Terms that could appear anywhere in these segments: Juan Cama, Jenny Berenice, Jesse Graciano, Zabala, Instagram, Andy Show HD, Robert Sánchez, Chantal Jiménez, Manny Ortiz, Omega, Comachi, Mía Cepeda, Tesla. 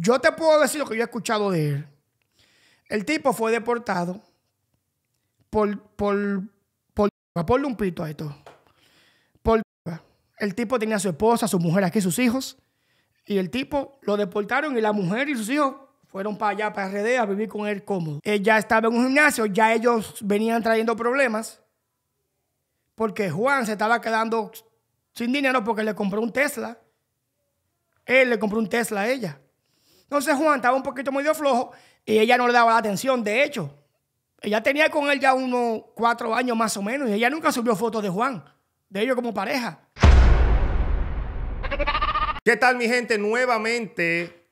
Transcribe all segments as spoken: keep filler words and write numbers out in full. Yo te puedo decir lo que yo he escuchado de él. El tipo fue deportado por... por, por, por un pito a esto. Por, el tipo tenía a su esposa, a su mujer aquí, sus hijos. Y el tipo lo deportaron y la mujer y sus hijos fueron para allá, para R D, a vivir con él cómodo. Ella estaba en un gimnasio, ya ellos venían trayendo problemas. Porque Juan se estaba quedando sin dinero porque le compró un Tesla. Él le compró un Tesla a ella. Entonces Juan estaba un poquito medio flojo y ella no le daba la atención. De hecho, ella tenía con él ya unos cuatro años más o menos y ella nunca subió fotos de Juan, de ellos como pareja. ¿Qué tal, mi gente? Nuevamente,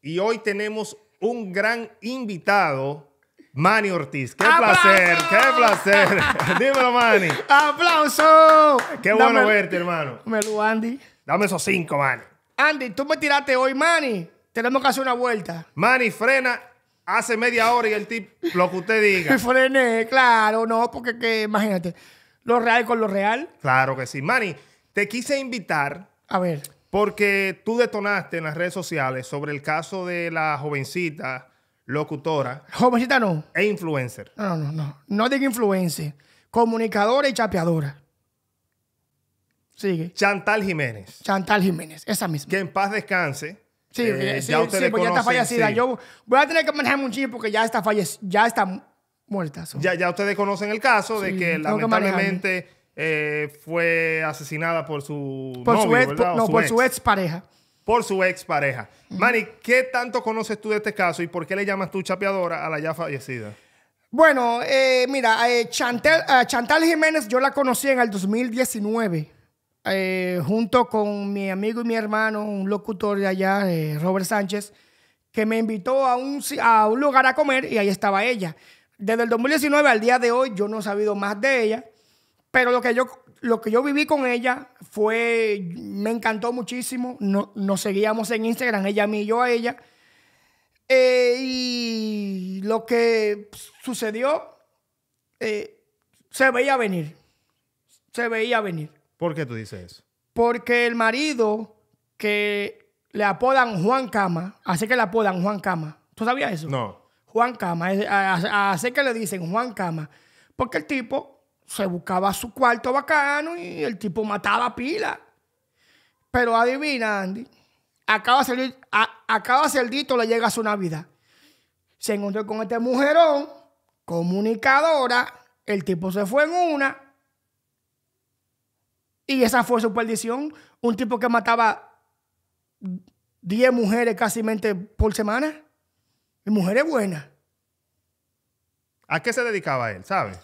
y hoy tenemos un gran invitado, Manny Ortiz. ¡Qué ¡Aplauso! placer! ¡Qué placer! Dímelo, Manny. ¡Aplauso! ¡Qué bueno Dame, verte, hermano! Dímelo, Andy. Dame esos cinco, Manny. Andy, tú me tiraste hoy, Manny. Tenemos que hacer una vuelta. Manny, frena hace media hora y el tip, lo que usted diga. Frené, claro, no, porque que, imagínate, lo real con lo real. Claro que sí. Manny, te quise invitar. A ver. Porque tú detonaste en las redes sociales sobre el caso de la jovencita locutora. Jovencita no. E influencer. No, no, no. No diga influencer. Comunicadora y chapeadora. Sigue. Chantal Jiménez. Chantal Jiménez, esa misma. Que en paz descanse. Sí, eh, sí, ya ustedes sí, porque conocen, ya está fallecida. Sí. Yo voy a tener que manejarme un chip porque ya está fallec ya está muerta. So. Ya, ya ustedes conocen el caso sí, de que lamentablemente que eh, fue asesinada por su por novio, su ex, por, no, su por ex. su ex pareja. Por su ex pareja. Mm. Manny, ¿qué tanto conoces tú de este caso y por qué le llamas tú chapeadora a la ya fallecida? Bueno, eh, mira, eh, Chantal, eh, Chantal Jiménez yo la conocí en el dos mil diecinueve. Eh, junto con mi amigo y mi hermano, un locutor de allá, eh, Robert Sánchez, que me invitó a un, a un lugar a comer y ahí estaba ella. Desde el dos mil diecinueve al día de hoy yo no he sabido más de ella, pero lo que yo, lo que yo viví con ella fue, me encantó muchísimo, no, nos seguíamos en Instagram, ella a mí y yo a ella, eh, y lo que sucedió eh, se veía venir, se veía venir. ¿Por qué tú dices eso? Porque el marido que le apodan Juan Cama, así que le apodan Juan Cama. ¿Tú sabías eso? No. Juan Cama, así que le dicen Juan Cama. Porque el tipo se buscaba su cuarto bacano y el tipo mataba pila. Pero adivina, Andy, acaba de cerdito le llega a su Navidad. Se encontró con este mujerón, comunicadora, el tipo se fue en una. Y esa fue su perdición. Un tipo que mataba diez mujeres casi por semana. Y mujeres buenas. ¿A qué se dedicaba él, sabes?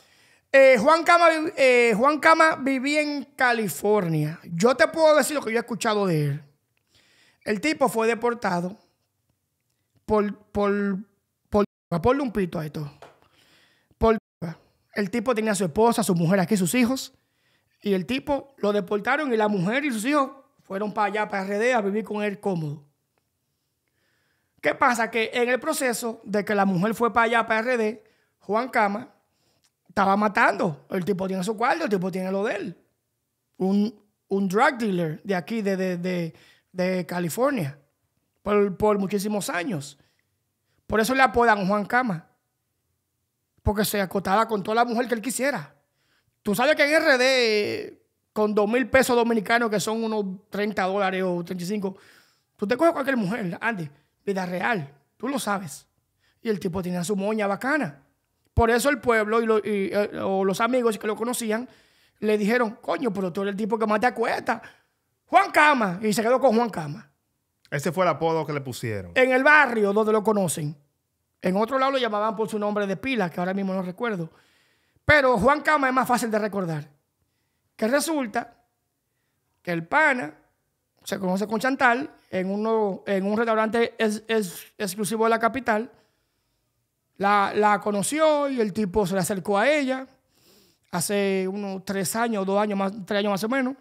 Eh, Juan Cama, eh, Juan Cama vivía en California. Yo te puedo decir lo que yo he escuchado de él. El tipo fue deportado por... por... por... por un pito a esto. Por... El tipo tenía a su esposa, a su mujer aquí, sus hijos. Y el tipo lo deportaron y la mujer y sus hijos fueron para allá, para R D, a vivir con él cómodo. ¿Qué pasa? Que en el proceso de que la mujer fue para allá, para R D, Juan Cama estaba matando. El tipo tiene su cuarto, el tipo tiene lo de él. Un, un drug dealer de aquí, de, de, de, de California, por, por muchísimos años. Por eso le apodan Juan Cama. Porque se acostaba con toda la mujer que él quisiera. Tú sabes que en R D, con dos mil pesos dominicanos, que son unos treinta dólares o treinta y cinco, tú te coges cualquier mujer, Andy, vida real, tú lo sabes. Y el tipo tenía su moña bacana. Por eso el pueblo y, lo, y eh, o los amigos que lo conocían le dijeron, coño, pero tú eres el tipo que más te acuesta. Juan Cama. Y se quedó con Juan Cama. Ese fue el apodo que le pusieron. En el barrio donde lo conocen. En otro lado lo llamaban por su nombre de pila, que ahora mismo no recuerdo. Pero Juan Cama es más fácil de recordar. Que resulta que el pana se conoce con Chantal en, uno, en un restaurante es, es, exclusivo de la capital. La, la conoció y el tipo se le acercó a ella hace unos tres años, dos años más, tres años más o menos.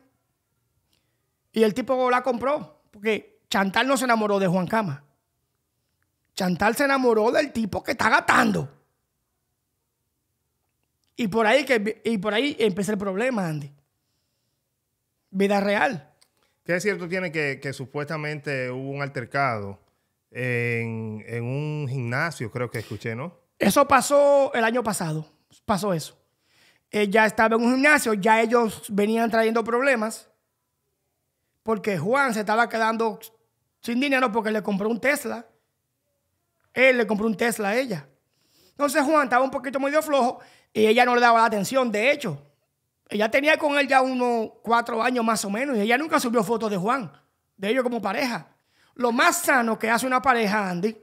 Y el tipo la compró porque Chantal no se enamoró de Juan Cama. Chantal se enamoró del tipo que está gatando. Y por ahí que y por ahí empezó el problema, Andy. Vida real. ¿Qué es cierto tiene que, que supuestamente hubo un altercado en, en un gimnasio, creo que escuché, ¿no? Eso pasó el año pasado, pasó eso. Ella estaba en un gimnasio, ya ellos venían trayendo problemas porque Juan se estaba quedando sin dinero porque le compró un Tesla. Él le compró un Tesla a ella. Entonces Juan estaba un poquito medio flojo y ella no le daba la atención. De hecho, ella tenía con él ya unos cuatro años más o menos y ella nunca subió fotos de Juan, de ellos como pareja. Lo más sano que hace una pareja, Andy,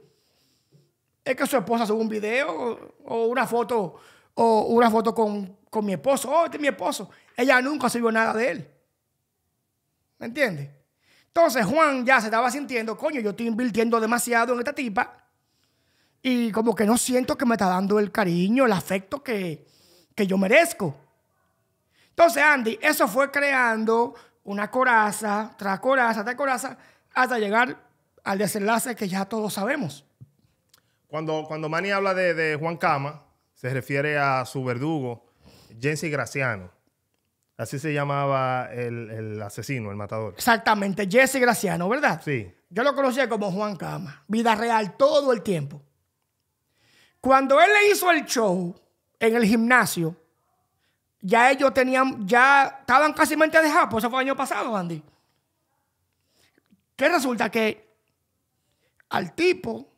es que su esposa suba un video o una foto, o una foto con, con mi esposo. Oh, este es mi esposo. Ella nunca subió nada de él. ¿Me entiendes? Entonces Juan ya se estaba sintiendo, coño, yo estoy invirtiendo demasiado en esta tipa. Y como que no siento que me está dando el cariño, el afecto que, que yo merezco. Entonces, Andy, eso fue creando una coraza, tras coraza, tras coraza, hasta llegar al desenlace que ya todos sabemos. Cuando, cuando Manny habla de, de Juan Cama, se refiere a su verdugo, Jesse Graciano. Así se llamaba el, el asesino, el matador. Exactamente, Jesse Graciano, ¿verdad? Sí. Yo lo conocía como Juan Cama, vida real todo el tiempo. Cuando él le hizo el show en el gimnasio, ya ellos tenían, ya estaban casi mente dejados, pues eso fue el año pasado, Andy. Que resulta que al tipo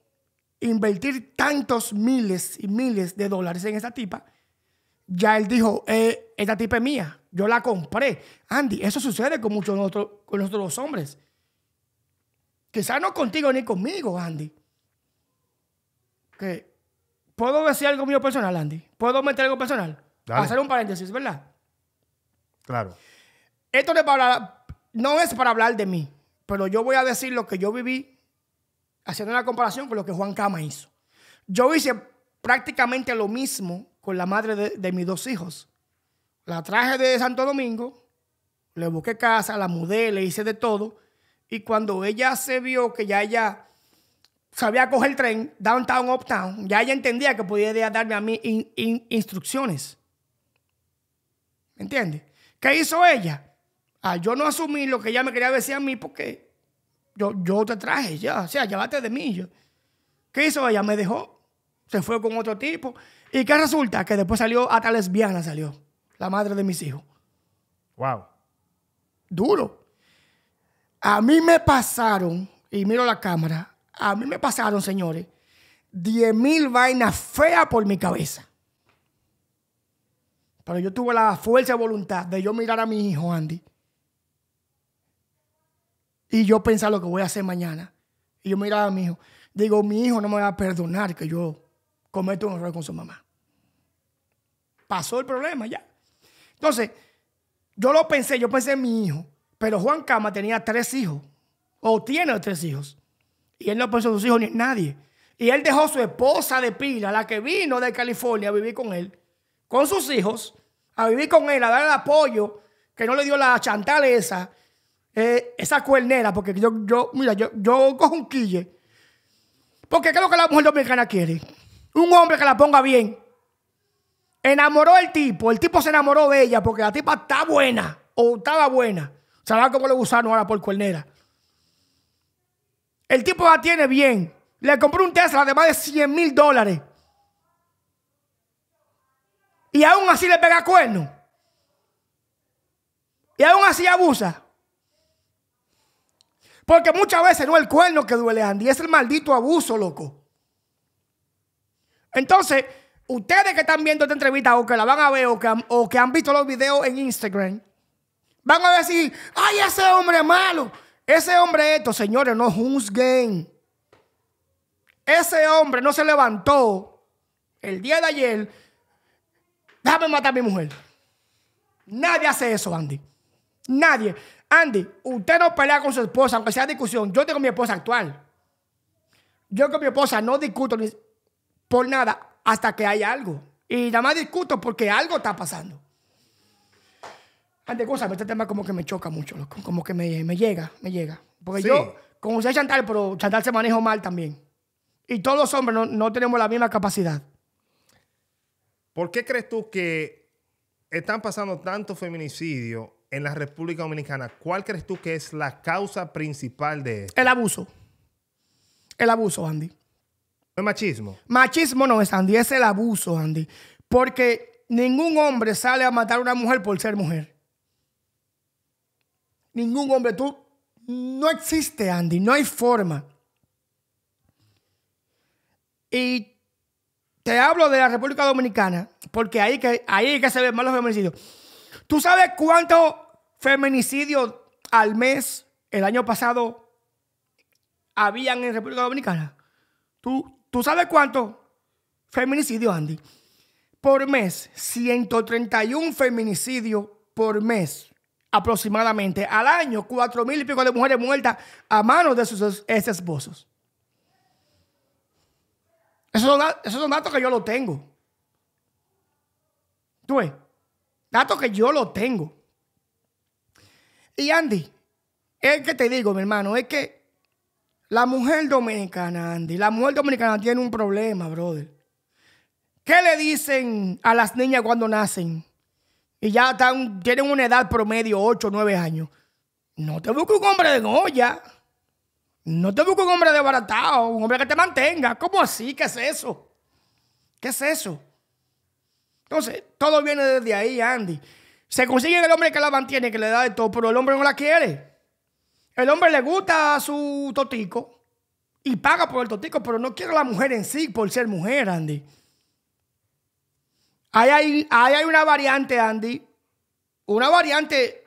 invertir tantos miles y miles de dólares en esa tipa, ya él dijo, eh, esta tipa es mía, yo la compré. Andy, eso sucede con muchos de nosotros, con nosotros los hombres. Quizás no contigo ni conmigo, Andy. Que... ¿Puedo decir algo mío personal, Andy? ¿Puedo meter algo personal? Dale. Hacer un paréntesis, ¿verdad? Claro. Esto no es, para hablar, no es para hablar de mí, pero yo voy a decir lo que yo viví haciendo una comparación con lo que Juan Cama hizo. Yo hice prácticamente lo mismo con la madre de, de mis dos hijos. La traje de Santo Domingo, le busqué casa, la mudé, le hice de todo. Y cuando ella se vio que ya ella... sabía coger el tren, downtown, uptown. Ya ella entendía que podía darme a mí in, in, instrucciones. ¿Me entiendes? ¿Qué hizo ella? Al yo no asumí lo que ella me quería decir a mí porque yo, yo te traje, ya. O sea, llévate de mí. Yo. ¿Qué hizo ella? Me dejó. Se fue con otro tipo. ¿Y qué resulta? Que después salió, hasta lesbiana salió. La madre de mis hijos. Wow. Duro. A mí me pasaron, y miro la cámara, a mí me pasaron, señores, diez mil vainas feas por mi cabeza. Pero yo tuve la fuerza de voluntad de yo mirar a mi hijo, Andy. Y yo pensar lo que voy a hacer mañana. Y yo miraba a mi hijo. Digo, mi hijo no me va a perdonar que yo cometa un error con su mamá. Pasó el problema ya. Entonces, yo lo pensé, yo pensé en mi hijo. Pero Juan Cama tenía tres hijos. O tiene tres hijos. Y él no pensó en sus hijos ni en nadie. Y él dejó a su esposa de pila, la que vino de California a vivir con él, con sus hijos, a vivir con él, a darle el apoyo que no le dio la Chantal esa, eh, esa cuernera, porque yo, yo mira, yo, yo cojo un quille. Porque ¿qué es lo que la mujer dominicana quiere? Un hombre que la ponga bien. Enamoró al tipo, el tipo se enamoró de ella porque la tipa está buena, o estaba buena. ¿Sabes cómo le usaron ahora por cuernera? El tipo la tiene bien. Le compró un Tesla de más de cien mil dólares. Y aún así le pega cuerno. Y aún así abusa. Porque muchas veces no es el cuerno que duele, Andy. Es el maldito abuso, loco. Entonces, ustedes que están viendo esta entrevista o que la van a ver o que han, o que han visto los videos en Instagram, van a decir, ¡ay, ese hombre es malo! Ese hombre esto, señores, no juzguen. Ese hombre no se levantó el día de ayer. Déjame matar a mi mujer. Nadie hace eso, Andy. Nadie. Andy, usted no pelea con su esposa, aunque sea discusión. Yo tengo mi esposa actual. Yo con mi esposa no discuto ni por nada hasta que haya algo. Y nada más discuto porque algo está pasando. Antes de cosas, este tema como que me choca mucho, como que me, me llega, me llega. Porque sí. Yo, como usted Chantal, pero Chantal se maneja mal también. Y todos los hombres no, no tenemos la misma capacidad. ¿Por qué crees tú que están pasando tantos feminicidios en la República Dominicana? ¿Cuál crees tú que es la causa principal de esto? El abuso. El abuso, Andy. ¿No es machismo? Machismo no es, Andy. Es el abuso, Andy. Porque ningún hombre sale a matar a una mujer por ser mujer. Ningún hombre. Tú... No existe, Andy. No hay forma. Y te hablo de la República Dominicana porque ahí que, ahí es que se ven más los feminicidios. ¿Tú sabes cuántos feminicidios al mes el año pasado habían en República Dominicana? ¿Tú, tú sabes cuántos feminicidios, Andy? Por mes, ciento treinta y uno feminicidios por mes aproximadamente. Al año, cuatro mil y pico de mujeres muertas a manos de sus ex esposos. Esos son, esos son datos que yo lo tengo. ¿Tú ves? Datos que yo lo tengo. Y Andy, es que te digo, mi hermano, es que la mujer dominicana, Andy, la mujer dominicana tiene un problema, brother. ¿Qué le dicen a las niñas cuando nacen? Y ya están, tienen una edad promedio, ocho o nueve años. No te busques un hombre de olla. No te busques un hombre desbaratado, un hombre que te mantenga. ¿Cómo así? ¿Qué es eso? ¿Qué es eso? Entonces, todo viene desde ahí, Andy. Se consigue el hombre que la mantiene, que le da de todo, pero el hombre no la quiere. El hombre le gusta su totico y paga por el totico, pero no quiere a la mujer en sí por ser mujer, Andy. Ahí hay, ahí hay una variante, Andy, una variante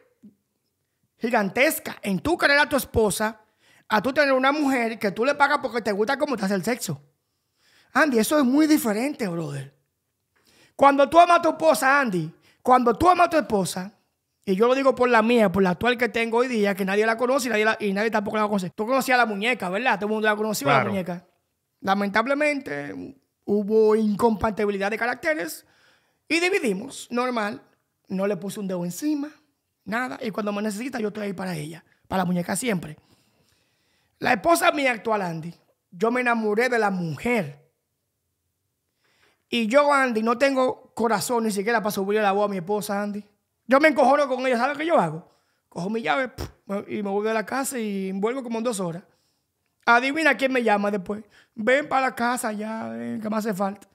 gigantesca en tú querer a tu esposa, a tú tener una mujer que tú le pagas porque te gusta cómo te hace el sexo. Andy, eso es muy diferente, brother. Cuando tú amas a tu esposa, Andy, cuando tú amas a tu esposa, y yo lo digo por la mía, por la actual que tengo hoy día, que nadie la conoce y nadie, la, y nadie tampoco la conoce. Tú conocías a la muñeca, ¿verdad? Todo el mundo la conocía, claro. La muñeca. Lamentablemente, hubo incompatibilidad de caracteres y dividimos, normal. No le puse un dedo encima, nada. Y cuando me necesita, yo estoy ahí para ella, para la muñeca siempre. La esposa mía actual, Andy, yo me enamoré de la mujer. Y yo, Andy, no tengo corazón ni siquiera para subirle la voz a mi esposa, Andy. Yo me encojono con ella, ¿sabes qué yo hago? Cojo mi llave pff, y me voy de la casa y vuelvo como en dos horas. Adivina quién me llama después. Ven para la casa ya, ven, que me hace falta.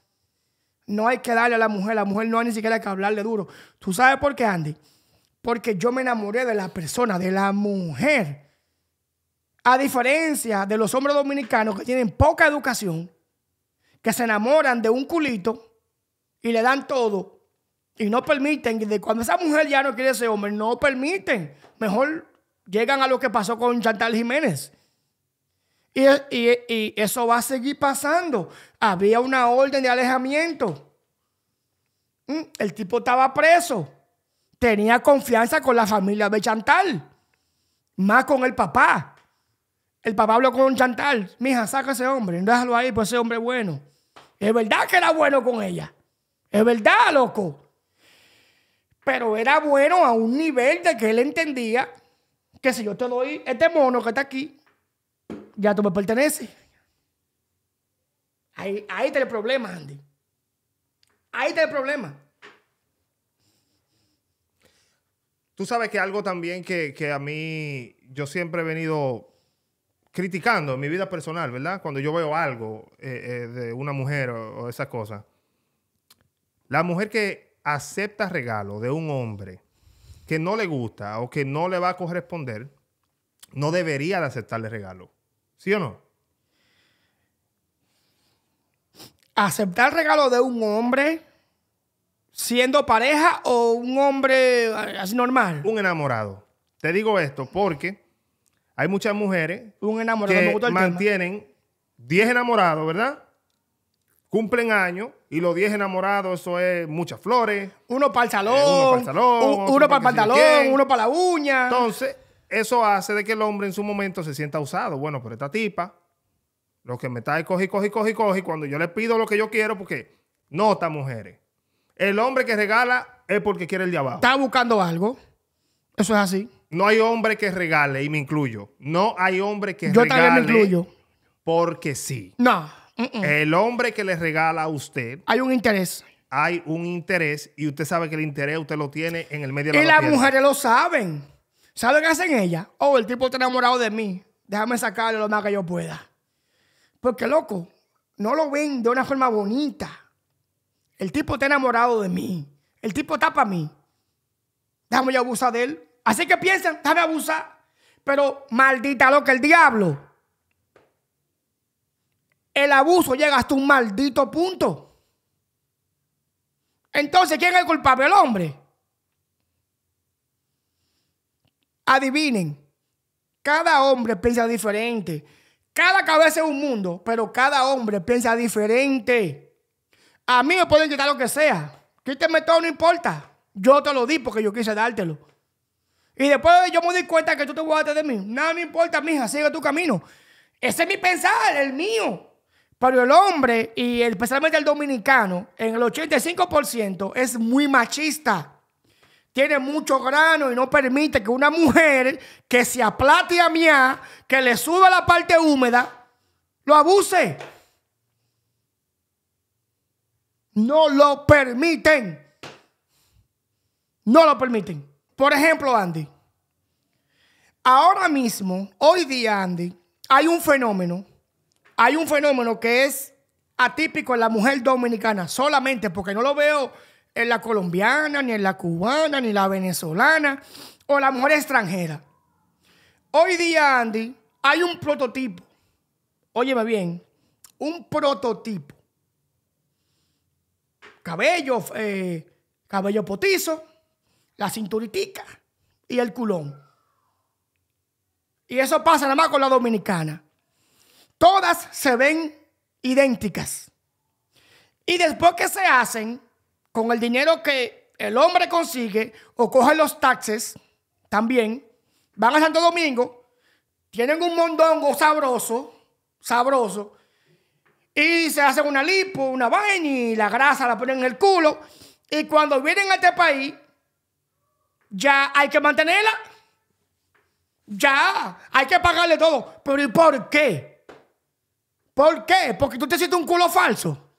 No hay que darle a la mujer, la mujer no hay ni siquiera que hablarle duro. ¿Tú sabes por qué, Andy? Porque yo me enamoré de la persona, de la mujer. A diferencia de los hombres dominicanos que tienen poca educación, que se enamoran de un culito y le dan todo y no permiten, y de cuando esa mujer ya no quiere ese hombre, no permiten. Mejor llegan a lo que pasó con Chantal Jiménez. Y, y, y eso va a seguir pasando. Había una orden de alejamiento. El tipo estaba preso. Tenía confianza con la familia de Chantal, más con el papá. El papá habló con Chantal. Mija, saca a ese hombre. Déjalo ahí, pues ese hombre es bueno. Es verdad que era bueno con ella. Es verdad, loco. Pero era bueno a un nivel de que él entendía que si yo te doy este mono que está aquí, ya tú me perteneces. Ahí, ahí está el problema, Andy. Ahí está el problema. Tú sabes que algo también que, que a mí... Yo siempre he venido... criticando en mi vida personal, ¿verdad? Cuando yo veo algo eh, eh, de una mujer o, o esas cosas. La mujer que acepta regalo de un hombre que no le gusta o que no le va a corresponder, no debería de aceptarle regalo. ¿Sí o no? Aceptar regalo de un hombre siendo pareja o un hombre así normal. Un enamorado. Te digo esto porque... hay muchas mujeres Un enamorado, que me gusta el mantienen tema. diez enamorados, ¿verdad? Cumplen años y los diez enamorados, eso es muchas flores. Uno para el salón, eh, uno para el salón, un, uno, uno para el pantalón, uno para la uña. Entonces, eso hace de que el hombre en su momento se sienta usado. Bueno, pero esta tipa, lo que me está es coge, coge, coge, coge. Cuando yo le pido lo que yo quiero, porque nota, mujeres, el hombre que regala es porque quiere el de abajo. Está buscando algo. Eso es así. No hay hombre que regale, y me incluyo. No hay hombre que Yo regale. Yo también me incluyo. Porque sí. No. Uh -uh. El hombre que le regala a usted. Hay un interés. Hay un interés y usted sabe que el interés usted lo tiene en el medio de la vida. Y las mujeres lo saben. ¿Saben qué hacen ellas? Oh, el tipo está enamorado de mí. Déjame sacarle lo más que yo pueda. Porque, loco, no lo ven de una forma bonita. El tipo está enamorado de mí. El tipo está para mí. Déjame yo abusar de él. Así que piensan, déjame abusar. Pero, maldita loca, el diablo. El abuso llega hasta un maldito punto. Entonces, ¿quién es el culpable? El hombre. Adivinen. Cada hombre piensa diferente. Cada cabeza es un mundo, pero cada hombre piensa diferente. A mí me pueden quitar lo que sea. Quíteme todo, no importa. Yo te lo di porque yo quise dártelo. Y después yo me di cuenta que tú te guardaste de mí. Nada me importa, mija, sigue tu camino. Ese es mi pensar, el mío. Pero el hombre, y especialmente el dominicano, en el ochenta y cinco por ciento es muy machista. Tiene mucho grano y no permite que una mujer que se aplate a mía, que le suba la parte húmeda, lo abuse. No lo permiten. No lo permiten. Por ejemplo, Andy. Ahora mismo, hoy día, Andy, hay un fenómeno. Hay un fenómeno que es atípico en la mujer dominicana. Solamente porque no lo veo en la colombiana, ni en la cubana, ni la venezolana, o la mujer extranjera. Hoy día, Andy, hay un prototipo. Óyeme bien, un prototipo. Cabello, eh, cabello potizo, la cinturitica y el culón. Y eso pasa nada más con la dominicana. Todas se ven idénticas. Y después que se hacen, con el dinero que el hombre consigue o coge los taxes, también, van a Santo Domingo, tienen un mondongo sabroso, sabroso, y se hacen una lipo, una vaina, y la grasa la ponen en el culo, y cuando vienen a este país, ya hay que mantenerla, ya, hay que pagarle todo. Pero ¿y por qué? ¿Por qué? Porque tú te hiciste un culo falso.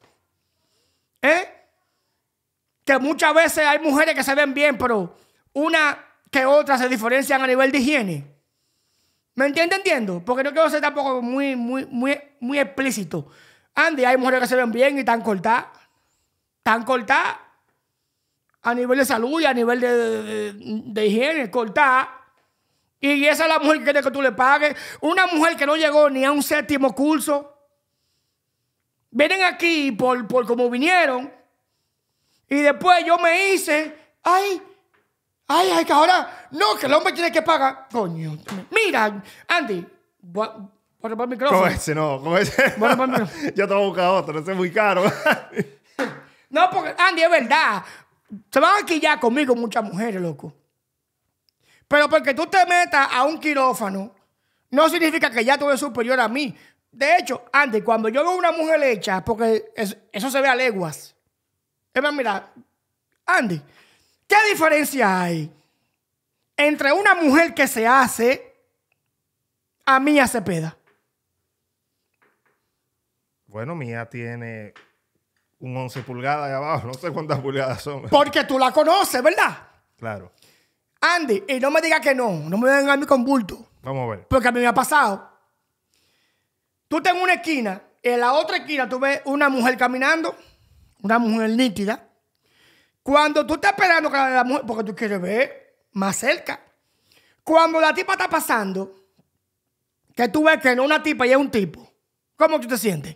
¿Eh? Que muchas veces hay mujeres que se ven bien, pero una que otra se diferencian a nivel de higiene. ¿Me entiendes? Entiendo. Porque no quiero ser tampoco muy, muy, muy, muy explícito. Andy, hay mujeres que se ven bien y tan cortadas. Tan cortadas. A nivel de salud y a nivel de, de, de, de higiene, cortadas. Y esa es la mujer que quiere que tú le pagues. Una mujer que no llegó ni a un séptimo curso. Vienen aquí por, por como vinieron. Y después yo me hice, ay, ay, ay, que ahora, no, que el hombre tiene que pagar. Coño, mira, Andy, voy a romper el micrófono. Con ese no, con ese no. No. Yo te voy a buscar otro, ese es muy caro. No, porque, Andy, es verdad. Se van aquí ya conmigo muchas mujeres, loco. Pero porque tú te metas a un quirófano, no significa que ya tú eres superior a mí. De hecho, Andy, cuando yo veo una mujer hecha, porque eso, eso se ve a leguas. Hermano, mira, Andy, ¿qué diferencia hay entre una mujer que se hace a Mía Cepeda? Bueno, Mía tiene un once pulgadas allá abajo, no sé cuántas pulgadas son. Porque tú la conoces, ¿verdad? Claro. Andy, y no me digas que no, no me vengan a mí con bulto. Vamos a ver. Porque a mí me ha pasado. Tú estás en una esquina, en la otra esquina tú ves una mujer caminando. Una mujer nítida. Cuando tú estás esperando que la mujer, porque tú quieres ver más cerca. Cuando la tipa está pasando, que tú ves que no es una tipa y es un tipo, ¿cómo tú te sientes?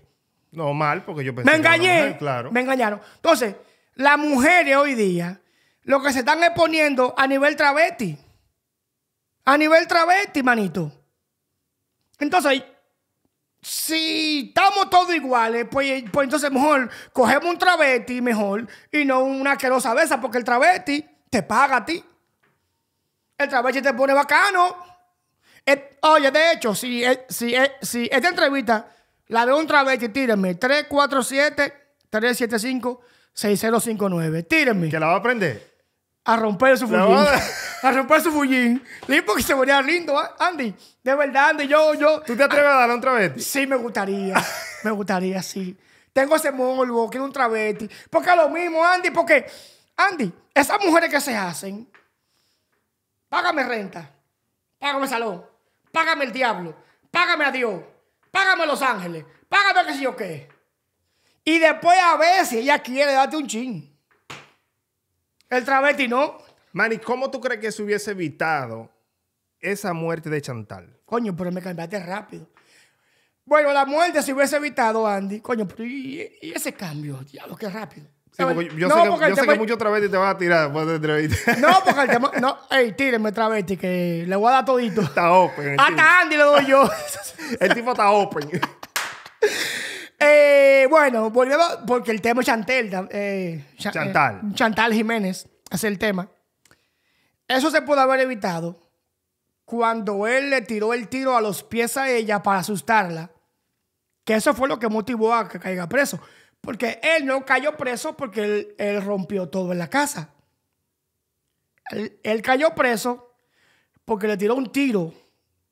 No, mal, porque yo pensé. Me engañé. Que mujer, claro. Me engañaron. Entonces, las mujeres hoy día, lo que se están exponiendo a nivel travesti. A nivel travesti, manito. Entonces, si estamos todos iguales, pues, pues entonces mejor cogemos un travesti mejor y no una asquerosa de esa, porque el travesti te paga a ti. El travesti te pone bacano. Et, oye, de hecho, si, si, si esta entrevista la de un travesti, tírenme tres cuatro siete, tres siete cinco, seis cero cinco nueve. Tírenme. Que la va a aprender. A romper su fullín. A... a romper su fullín. Listo, que se vería lindo, Andy. De verdad, Andy, yo, yo... ¿Tú te atreves a dar un travesti? Sí, me gustaría. Me gustaría, sí. Tengo ese morbo, quiero un travesti. Porque es lo mismo, Andy, porque... Andy, esas mujeres que se hacen... Págame renta. Págame salón. Págame el diablo. Págame a Dios. págame Los Ángeles, págame qué sé yo qué. Y después a veces ella quiere darte un chin. El travesti no. Manny, ¿cómo tú crees que se hubiese evitado esa muerte de Chantal? Coño, pero me cambiaste rápido. Bueno, la muerte se hubiese evitado, Andy. Coño, pero ¿y, y ese cambio? Diablo, qué rápido. Sí, porque yo no, sé que, porque yo sé tema... que muchos travestis te van a tirar después de entrevista. No, porque el tema... No, ey, tírenme travesti que le voy a dar todito. Está open. Hasta tipo. Andy le doy yo. El tipo está open. eh, bueno, volvemos porque el tema es Chantal. Eh, Chantal. Eh, Chantal Jiménez es el tema. Eso se pudo haber evitado cuando él le tiró el tiro a los pies a ella para asustarla. Que eso fue lo que motivó a que caiga preso. Porque él no cayó preso porque él, él rompió todo en la casa. Él, él cayó preso porque le tiró un tiro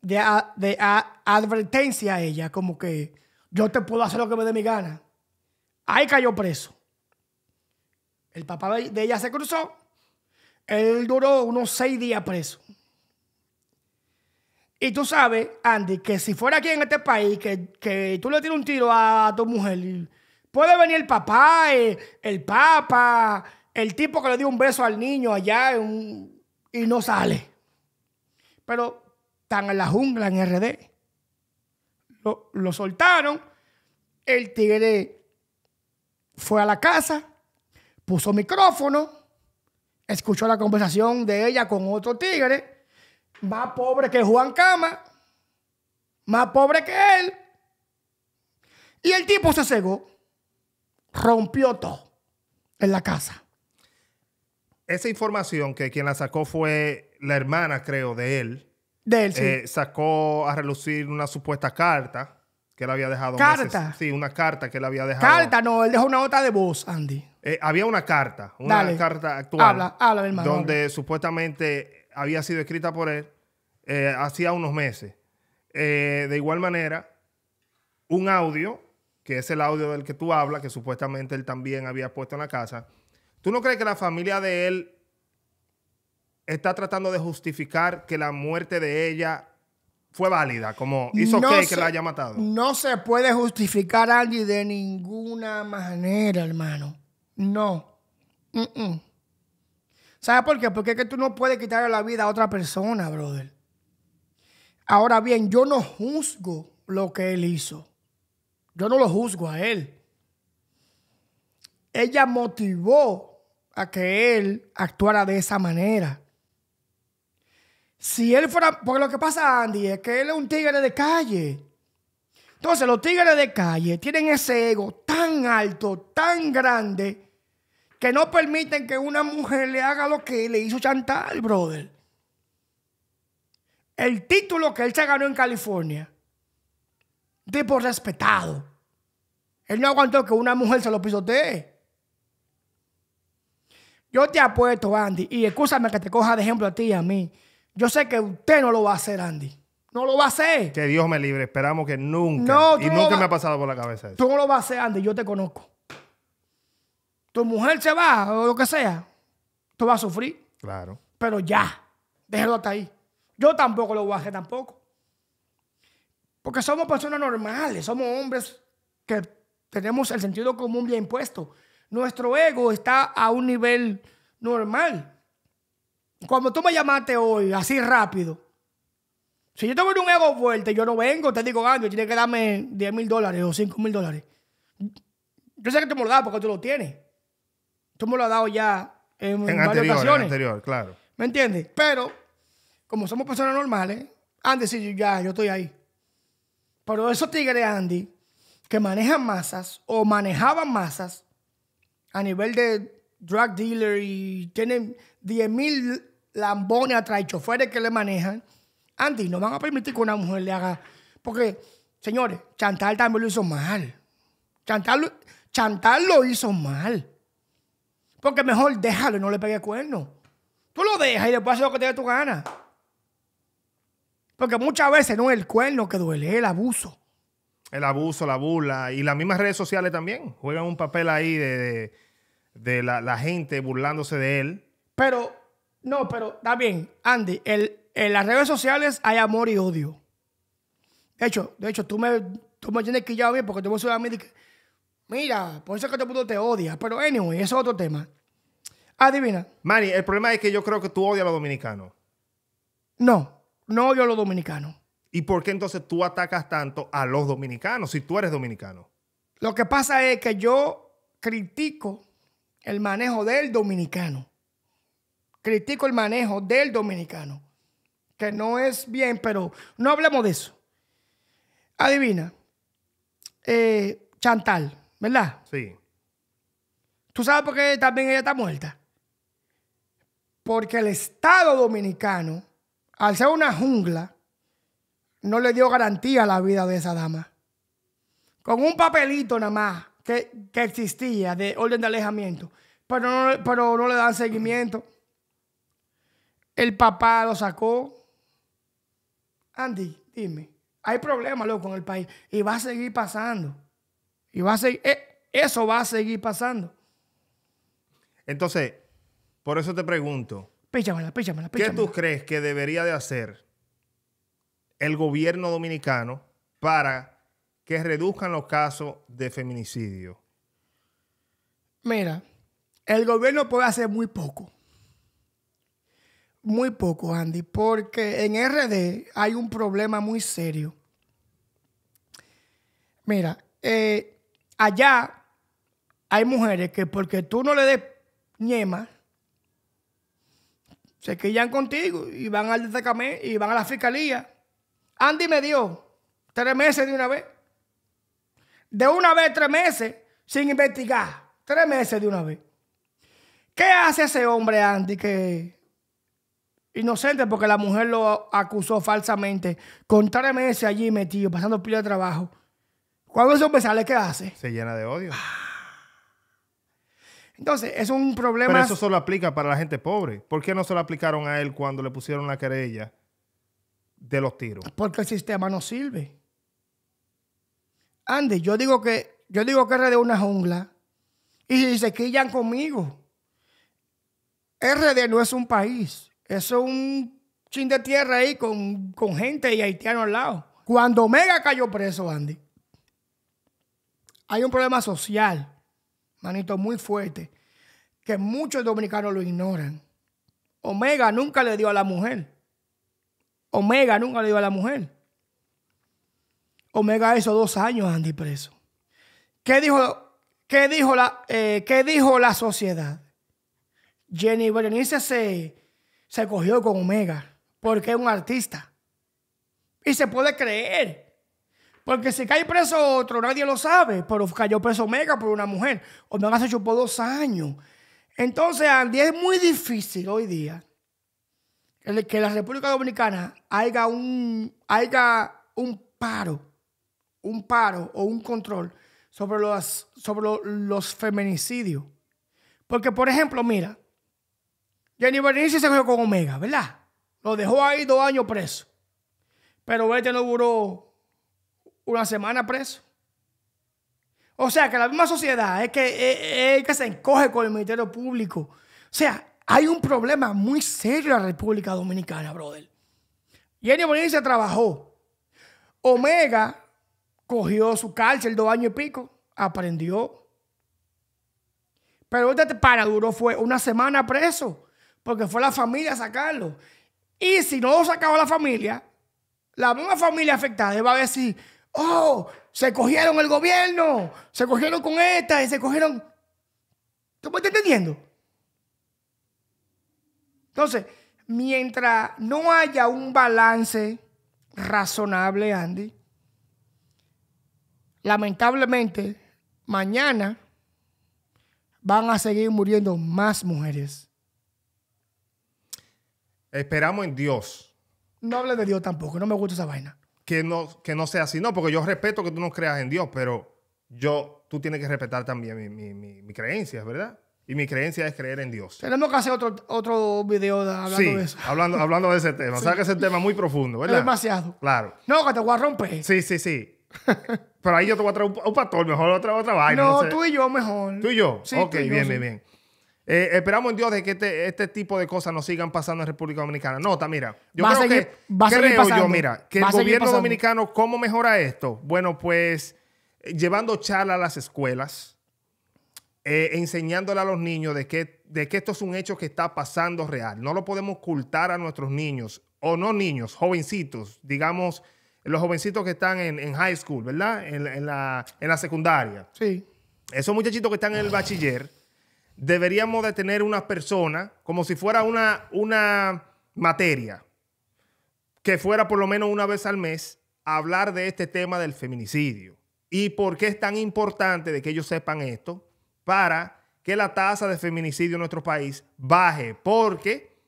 de, a, de a, advertencia a ella. Como que yo te puedo hacer lo que me dé mi gana. Ahí cayó preso. El papá de ella se cruzó. Él duró unos seis días preso. Y tú sabes, Andy, que si fuera aquí en este país, que, que tú le tiras un tiro a tu mujer... Y, puede venir el papá, el, el papa, el tipo que le dio un beso al niño allá un, y no sale. Pero están en la jungla, en R D. Lo, lo soltaron. El tigre fue a la casa, puso micrófono, escuchó la conversación de ella con otro tigre, más pobre que Juan Cama, más pobre que él. Y el tipo se cegó. Rompió todo en la casa. Esa información que quien la sacó fue la hermana, creo, de él. De él, sí. Eh, sacó a relucir una supuesta carta que él había dejado. ¿Carta? Meses. Sí, una carta que él había dejado. ¿Carta? No, él dejó una nota de voz, Andy. Eh, había una carta, una Dale. carta actual. Habla, habla, hermano. Donde habla. Supuestamente había sido escrita por él eh, hacía unos meses. Eh, de igual manera, un audio... que es el audio del que tú hablas, que supuestamente él también había puesto en la casa. ¿Tú no crees que la familia de él está tratando de justificar que la muerte de ella fue válida? Como hizo no que, se, que la haya matado. No se puede justificar a alguien de ninguna manera, hermano. No. Mm -mm. ¿Sabes por qué? Porque es que tú no puedes quitarle la vida a otra persona, brother. Ahora bien, yo no juzgo lo que él hizo. Yo no lo juzgo a él. Ella motivó a que él actuara de esa manera. Si él fuera... Porque lo que pasa, Andy, es que él es un tigre de calle. Entonces, los tigres de calle tienen ese ego tan alto, tan grande, que no permiten que una mujer le haga lo que le hizo Chantal, brother. El título que él se ganó en California... tipo respetado. Él no aguantó que una mujer se lo pisotee. Yo te apuesto, Andy, y escúchame que te coja de ejemplo a ti y a mí. Yo sé que usted no lo va a hacer, Andy. No lo va a hacer. Que Dios me libre. Esperamos que nunca. No, y nunca me ha pasado por la cabeza eso. Tú no lo vas a hacer, Andy. Yo te conozco. Tu mujer se va o lo que sea. Tú vas a sufrir. Claro. Pero ya. Déjalo hasta ahí. Yo tampoco lo voy a hacer tampoco. Porque somos personas normales, somos hombres que tenemos el sentido común bien puesto. Nuestro ego está a un nivel normal. Cuando tú me llamaste hoy, así rápido, si yo tengo un ego fuerte, yo no vengo, te digo, Andy, tienes que darme diez mil dólares o cinco mil dólares. Yo sé que tú me lo das porque tú lo tienes. Tú me lo has dado ya en, en, en anterior, varias ocasiones. En anterior, claro. ¿Me entiendes? Pero, como somos personas normales, Andy, sí, ya, yo estoy ahí. Pero esos tigres, Andy, que manejan masas o manejaban masas a nivel de drug dealer y tienen diez mil lambones atrás y choferes que le manejan, Andy, no van a permitir que una mujer le haga... Porque, señores, Chantal también lo hizo mal. Chantal lo, Chantal lo hizo mal. Porque mejor déjalo y no le pegue cuerno. Tú lo dejas y después haces lo que te dé tu gana. Porque muchas veces no es el cuerno que duele, es el abuso. El abuso, la burla. Y las mismas redes sociales también juegan un papel ahí de, de, de la, la gente burlándose de él. Pero, no, pero está bien, Andy, el, en las redes sociales hay amor y odio. De hecho, de hecho tú me tú me tienes quillado bien porque tú me subes a mí y que, mira, por eso es que todo el mundo te odia. Pero anyway, eso es otro tema. Adivina. Manny, el problema es que yo creo que tú odias a los dominicanos. No, no odio a los dominicanos. ¿Y por qué entonces tú atacas tanto a los dominicanos si tú eres dominicano? Lo que pasa es que yo critico el manejo del dominicano. Critico el manejo del dominicano. Que no es bien, pero no hablemos de eso. Adivina. Eh, Chantal, ¿verdad? Sí. ¿Tú sabes por qué también ella está muerta? Porque el Estado dominicano, al ser una jungla, no le dio garantía a la vida de esa dama. Con un papelito nada más que, que existía de orden de alejamiento, pero no, pero no le dan seguimiento. El papá lo sacó. Andy, dime, hay problemas, loco, en el país y va a seguir pasando. Y va a seguir, eh, eso va a seguir pasando. Entonces, por eso te pregunto. Píchamela, píchamela, píchamela. ¿Qué tú crees que debería de hacer el gobierno dominicano para que reduzcan los casos de feminicidio? Mira, el gobierno puede hacer muy poco. Muy poco, Andy, porque en R D hay un problema muy serio. Mira, eh, allá hay mujeres que porque tú no le des ñema, se quillan contigo y van al destacamento y van a la fiscalía. Andy me dio tres meses de una vez. De una vez tres meses sin investigar. Tres meses de una vez. ¿Qué hace ese hombre, Andy, que inocente porque la mujer lo acusó falsamente con tres meses allí metido, pasando pila de trabajo? Cuando ese hombre sale, ¿qué hace? Se llena de odio. Entonces, es un problema. Pero eso solo aplica para la gente pobre. ¿Por qué no se lo aplicaron a él cuando le pusieron la querella de los tiros? Porque el sistema no sirve. Andy, yo digo que yo digo que R D es una jungla y se quillan conmigo. R D no es un país. Eso es un chin de tierra ahí con, con gente y haitianos al lado. Cuando Omega cayó preso, Andy, hay un problema social, manito, muy fuerte, que muchos dominicanos lo ignoran. Omega nunca le dio a la mujer. Omega nunca le dio a la mujer. Omega hizo dos años, Andy, preso. ¿Qué dijo, qué dijo, la, eh, qué dijo la sociedad? Jenny Berenice se, se cogió con Omega porque es un artista. Y se puede creer. Porque si cae preso otro, nadie lo sabe. Pero cayó preso Omega por una mujer. Omega se chupó dos años. Entonces, Andy, es muy difícil hoy día que la República Dominicana haya un, haya un paro, un paro o un control sobre los, sobre los, los feminicidios. Porque, por ejemplo, mira, Jenny Berenice se fue con Omega, ¿verdad? Lo dejó ahí dos años preso. Pero este no duró una semana preso. O sea, que la misma sociedad es que, es, es que se encoge con el Ministerio Público. O sea, hay un problema muy serio en la República Dominicana, brother. Jenny Berenice trabajó. Omega cogió su cárcel dos años y pico. Aprendió. Pero este para duró fue una semana preso. Porque fue la familia a sacarlo. Y si no lo sacaba la familia, la misma familia afectada va a decir, oh, se cogieron el gobierno, se cogieron con esta y se cogieron. ¿Tú me estás entendiendo? Entonces, mientras no haya un balance razonable, Andy, lamentablemente, mañana van a seguir muriendo más mujeres. Esperamos en Dios. No hables de Dios tampoco, no me gusta esa vaina. Que no, que no sea así, no, porque yo respeto que tú no creas en Dios, pero yo, tú tienes que respetar también mi, mi, mi, mi creencias, ¿verdad? Y mi creencia es creer en Dios. Tenemos que hacer otro, otro video de, hablando sí, de eso. Hablando, hablando de ese tema. Sí. O sea que es un tema muy profundo, ¿verdad? Es demasiado. Claro. No, que te voy a romper. Sí, sí, sí. Pero ahí yo te voy a traer un, un pastor, mejor otra, otra vaina. No, no sé. Tú y yo mejor. Tú y yo. Sí, ok, bien, yo, bien, sí. bien. Eh, esperamos en Dios de que este, este tipo de cosas no sigan pasando en República Dominicana. No, está, mira, yo va creo seguir, que, creo pasando, yo, mira, que el gobierno pasando. dominicano, ¿cómo mejora esto? Bueno, pues llevando charlas a las escuelas, eh, enseñándole a los niños de que, de que esto es un hecho que está pasando real. No lo podemos ocultar a nuestros niños, o no niños, jovencitos, digamos, los jovencitos que están en, en high school, ¿verdad? En, en, la, en la secundaria. Sí. Esos muchachitos que están en el bachiller, deberíamos de tener una persona como si fuera una, una materia que fuera por lo menos una vez al mes a hablar de este tema del feminicidio y por qué es tan importante de que ellos sepan esto para que la tasa de feminicidio en nuestro país baje, porque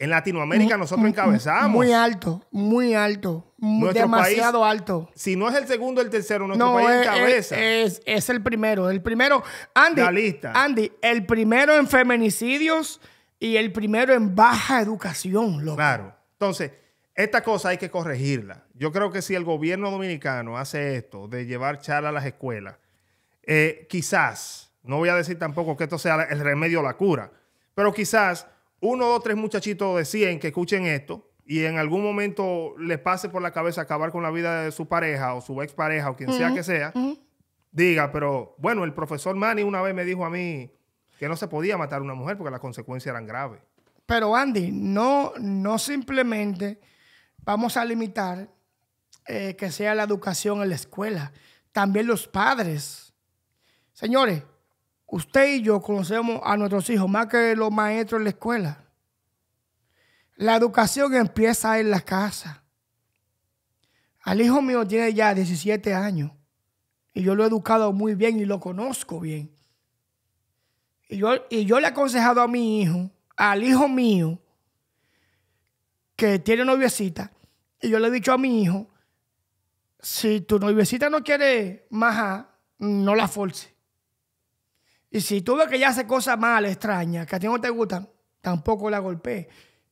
en Latinoamérica nosotros encabezamos. Muy alto, muy alto, muy demasiado país, alto. Si no es el segundo, el tercero, nuestro no, país es, encabeza. Es, es, es el primero, el primero. Andy, la lista. Andy, el primero en feminicidios y el primero en baja educación, loco. Claro. Entonces, esta cosa hay que corregirla. Yo creo que si el gobierno dominicano hace esto de llevar charla a las escuelas, eh, quizás, no voy a decir tampoco que esto sea el remedio a la cura, pero quizás uno, dos, tres muchachitos de cien que escuchen esto y en algún momento les pase por la cabeza acabar con la vida de su pareja o su expareja o quien uh-huh. sea que sea, uh-huh. diga, pero bueno, el profesor Manny una vez me dijo a mí que no se podía matar a una mujer porque las consecuencias eran graves. Pero Andy, no, no simplemente vamos a limitar eh, que sea la educación en la escuela, también los padres. Señores, usted y yo conocemos a nuestros hijos más que los maestros en la escuela. La educación empieza en la casa. Al hijo mío tiene ya diecisiete años y yo lo he educado muy bien y lo conozco bien. Y yo, y yo le he aconsejado a mi hijo, al hijo mío, que tiene noviecita, y yo le he dicho a mi hijo, si tu noviecita no quiere más, no la forces. Y si tú ves que ella hace cosas malas, extrañas, que a ti no te gustan, tampoco la golpees.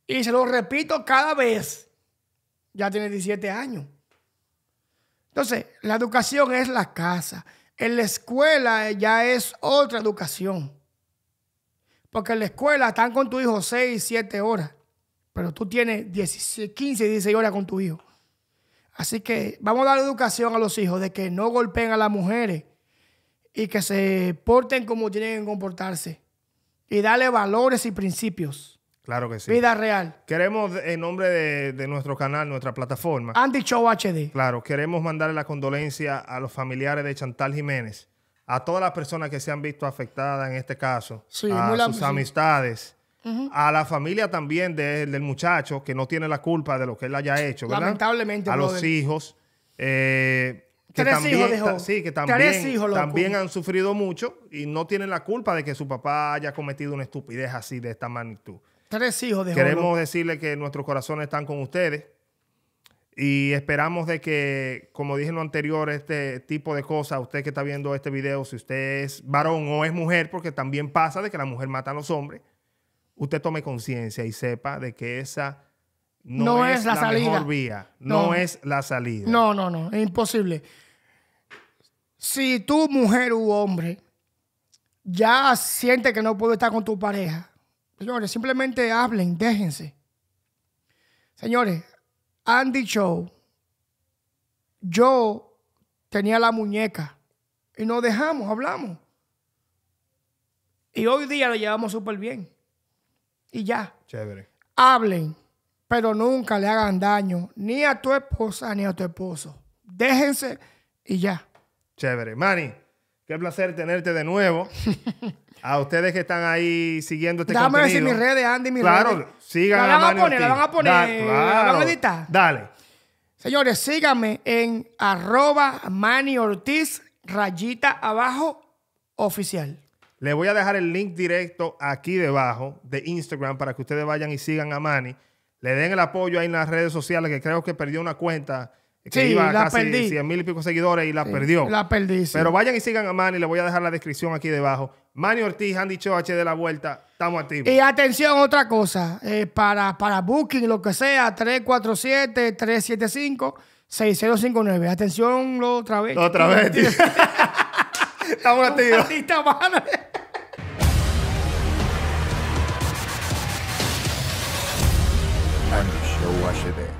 Y se lo repito cada vez. Ya tiene diecisiete años. Entonces, la educación es la casa. En la escuela ya es otra educación. Porque en la escuela están con tu hijo seis, siete horas. Pero tú tienes quince, dieciséis horas con tu hijo. Así que vamos a dar educación a los hijos de que no golpeen a las mujeres y que se porten como tienen que comportarse. Y darle valores y principios. Claro que sí. Vida real. Queremos, en nombre de, de nuestro canal, nuestra plataforma, Andy Show H D. Claro, queremos mandarle la condolencia a los familiares de Chantal Jiménez, a todas las personas que se han visto afectadas en este caso, sí, a sus la, amistades, sí. uh-huh. a la familia también de, del muchacho, que no tiene la culpa de lo que él haya hecho, ¿verdad? Lamentablemente, a brother. los hijos. Eh, Que Tres también, hijos dejó. Sí, que también, hijos, también han sufrido mucho y no tienen la culpa de que su papá haya cometido una estupidez así de esta magnitud. Tres hijos dejó. Queremos loco. decirle que nuestros corazones están con ustedes y esperamos de que, como dije en lo anterior, este tipo de cosas, usted que está viendo este video, si usted es varón o es mujer, porque también pasa de que la mujer mata a los hombres, usted tome conciencia y sepa de que esa no, no es, es la, la salida. mejor vía. No, no es la salida. No, no, no. Es imposible. Si tú, mujer u hombre, ya sientes que no puedo estar con tu pareja, señores, simplemente hablen, déjense. Señores, Andy Show, yo tenía la muñeca y nos dejamos, hablamos. Y hoy día lo llevamos súper bien. Y ya. Chévere. Hablen, pero nunca le hagan daño ni a tu esposa ni a tu esposo. Déjense y ya. Chévere. Manny, qué placer tenerte de nuevo. A ustedes que están ahí siguiendo este Dame contenido. Dame decir mis redes, Andy, mis claro, redes. Claro, sigan la a Manny Ortiz. La van a poner, da, claro. la van a editar. Dale. Señores, síganme en arroba Manny Ortiz, rayita abajo, oficial. Les voy a dejar el link directo aquí debajo de Instagram para que ustedes vayan y sigan a Manny. Le den el apoyo ahí en las redes sociales, que creo que perdió una cuenta que sí, iba a la casi perdí. cien mil y pico seguidores y la sí, perdió. La perdí, sí. Pero vayan y sigan a Manny. Le voy a dejar la descripción aquí debajo. Manny Ortiz, Andy Show H de la vuelta. Estamos activos. Y atención, otra cosa. Eh, para, para booking, lo que sea, tres cuatro siete, tres siete cinco, seis cero cinco nueve. Atención, lo otra vez. Otra vez, tío. Estamos activos. H D.